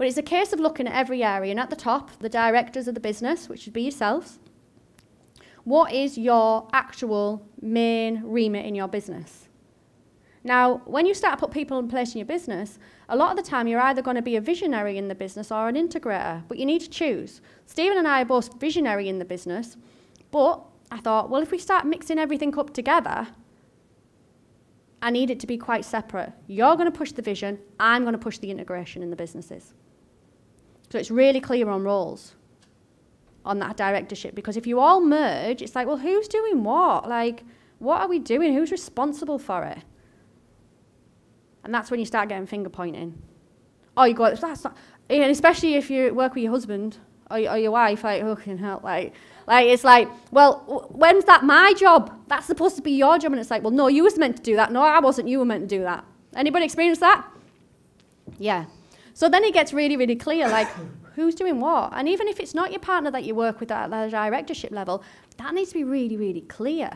But it's a case of looking at every area, and at the top, the directors of the business, which should be yourselves. What is your actual main remit in your business? Now, when you start to put people in place in your business, a lot of the time you're either going to be a visionary in the business or an integrator, but you need to choose. Stephen and I are both visionary in the business, but I thought, well, if we start mixing everything up together, I need it to be quite separate. You're going to push the vision, I'm going to push the integration in the businesses. So it's really clear on roles, on that directorship, because if you all merge, it's like, well, who's doing what? Like, what are we doing? Who's responsible for it? And that's when you start getting finger pointing. Oh, you go, that's not, and especially if you work with your husband or your wife, like, oh, can help, like, it's like, well, when's that my job? That's supposed to be your job. And it's like, well, no, you was meant to do that. No, I wasn't, you were meant to do that. Anybody experience that? Yeah. So then it gets really, really clear, like, who's doing what? And even if it's not your partner that you work with at the directorship level, that needs to be really, really clear.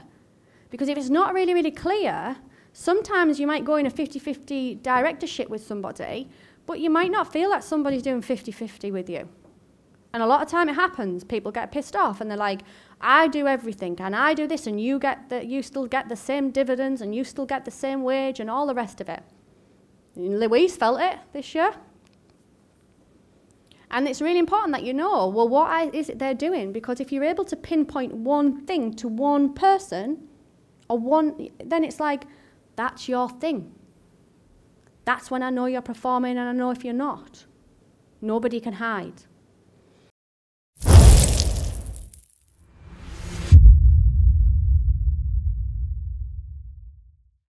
Because if it's not really, really clear, sometimes you might go in a 50-50 directorship with somebody, but you might not feel that somebody's doing 50-50 with you. And a lot of time it happens, people get pissed off and they're like, I do everything and I do this and you still get the same dividends and you still get the same wage and all the rest of it. And Louise felt it this year. And it's really important that you know, well, what is it they're doing? Because if you're able to pinpoint one thing to one person, or one, then it's like, that's your thing. That's when I know you're performing and I know if you're not. Nobody can hide.